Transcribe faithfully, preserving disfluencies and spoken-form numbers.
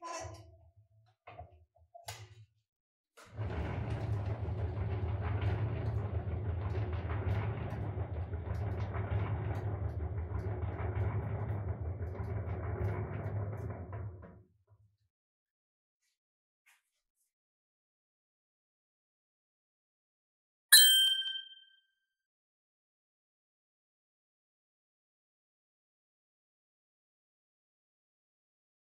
What?